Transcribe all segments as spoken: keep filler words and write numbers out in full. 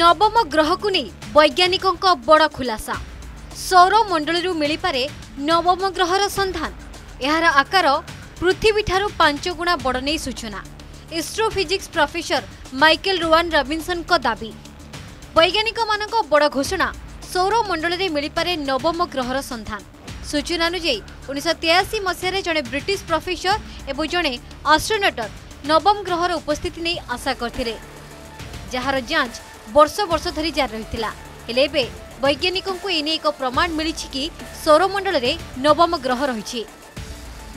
नवम ग्रह को नहीं वैज्ञानिकों का बड़ा खुलासा। सौर मंडल मिलपे नवम ग्रहर सन्धान। यार आकार पृथ्वी ठारू पांच गुणा बड़ नहीं सूचना। ISRO physics professor Michael Rowan Robinson का दाबी। वैज्ञानिक मानक बड़ घोषणा सौर मंडल मिलपे नवम ग्रहर सन्धान। सूचनानुजाई उन्नीस तेयाशी मसीह जड़े ब्रिटिश प्रोफेसर और जड़े एस्ट्रोनॉटर नवम ग्रहर उपस्थिति नहीं आशा करते, जार जांच वर्ष वर्ष धरी जारी रही। हेले एबे वैज्ञानिकों को एने एक प्रमाण मिली कि सौरमंडल में नवम ग्रह रही।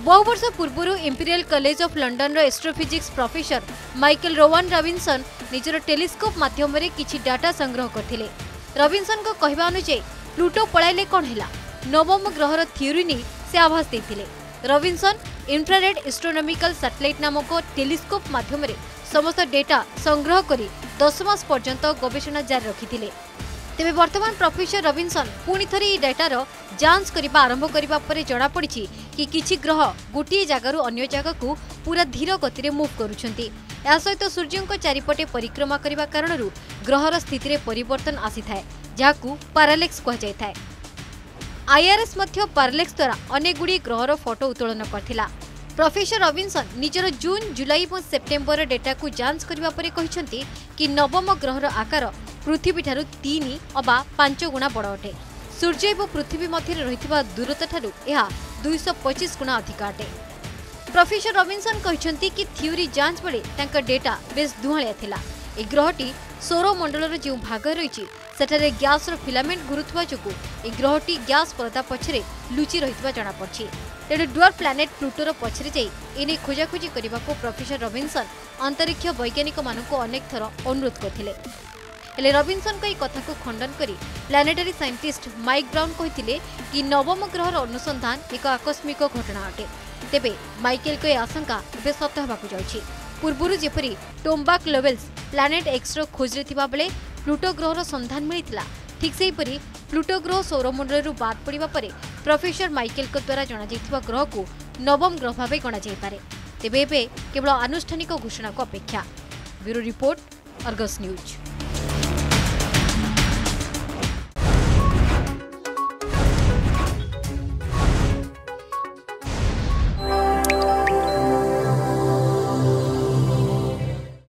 बहु वर्ष पूर्व Imperial College of London astrophysics professor Michael Rowan Robinson निजर टेलीस्कोप माध्यम किछि डाटा संग्रह करथिले। रॉबिन्सन को कहवा अनुसार प्लूटो पळाइले कौन है नवम ग्रहर थ्योरी ने से आभास देते। रॉबिन्सन इंफ्रारेड एस्ट्रोनॉमिकल सैटेलाइट नामक टेलीस्कोप माध्यम समस्त डेटा संग्रह कर दस मास पर्यंत गवेषणा जारी रखिथिले। तेबे वर्तमान प्रोफेसर रॉबिन्सन पुणी थरे ई डेटार जांच करबा आरंभ करिबा परे जणा पड़िछि कि किछि ग्रह गोटे जागारू अन्य जागाकू पूरा धीर गति में मूव करुछंती। या सहित सूर्यक चारिपटे परिक्रमा करने कारण ग्रहर स्थित में परिवर्तन आसी थाए, जहाकू पारालेक्स कहजाई थाए। आईआरएस मध्य पारालेक्स द्वारा अनेक गुडी ग्रहर फोटो उत्तोलन करथिला। प्रोफेसर रॉबिन्सन निजर जून जुलाई और सेप्टेम्बर डेटा को जांच करने पर कहते कि नवम ग्रहर आकार पृथ्वी ठारू तीन अबा पांच गुणा बड़ अटे। सूर्य और पृथ्वी मध्य रही दूरता ठारू यह दो सौ पच्चीस गुणा अधिक अटे। प्रोफेसर रॉबिन्सन कहते कि थ्योरी जांच बेले तांका डेटा बेस धुआंया थिला। ए ग्रहटी सौरमंडल जो भाग रही सेठारे ग्यासर फिलामेंट घुरुवा जो ए ग्रहटी ग्यास पर्दा पछरे लुचि रही जमापड़ी। तेणु ड्वार्फ प्लानेट प्लूटोर पछरे जाई एने खोजाखोजी करने को प्रोफेसर रॉबिन्सन अंतरिक्ष वैज्ञानिक मानक अनेक थर अनुरोध करथिले। हेले रॉबिन्सन का कथा को खंडन करी प्लानेटरी साइंटिस्ट माइक ब्राउन कहते कि नवम ग्रहर अनुसंधान एक आकस्मिक घटना अटे। तेबे माइकेल को आशंका ए सत होगा जाऊँगी। पूर्व जेपरी टोम्बाक लेवेल्स प्लानेट एक्सरो खोजरे थिबा बेले प्लूटो ग्रहर सन्धान मिलिथिला, ठीक सेहीपरि प्लूटो ग्रह सौरमंडलू बाद पड़ा पर प्रोफेसर माइकेल द्वारा जणाइवा ग्रह को नवम ग्रह भाव गणापे। तेबे केवल आनुष्ठानिक घोषणा को अपेक्षा। Bureau report, Argus news.